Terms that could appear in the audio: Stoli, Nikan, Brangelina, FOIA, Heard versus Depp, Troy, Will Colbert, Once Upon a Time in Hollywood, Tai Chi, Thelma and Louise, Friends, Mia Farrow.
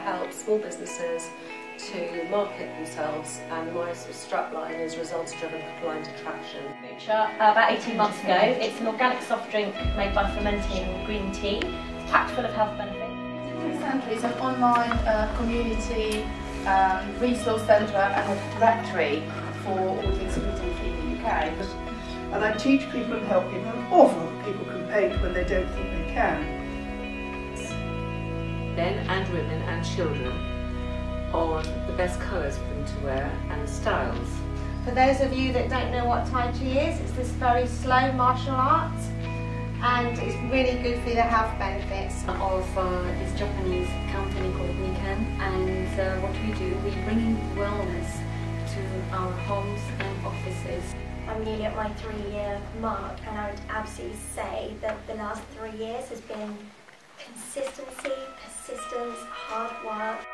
help small businesses to market themselves, and my sort of strap line is results-driven blind attraction. About 18 months ago, it's an organic soft drink made by fermenting green tea. It's packed full of health benefits. Recently, it's an online community resource centre and a directory for all things gluten-free in the UK. And I teach people and help people, and often people complain when they don't think they can. Men and women and children on the best colours for them to wear and styles. For those of you that don't know what Tai Chi is, it's this very slow martial art, and it's really good for the health benefits of this Japanese company called Nikan, and what we do, we bring in wellness to our homes and offices. I'm nearly at my 3-year mark, and I would absolutely say that the last 3 years has been consistency, persistence, hard work.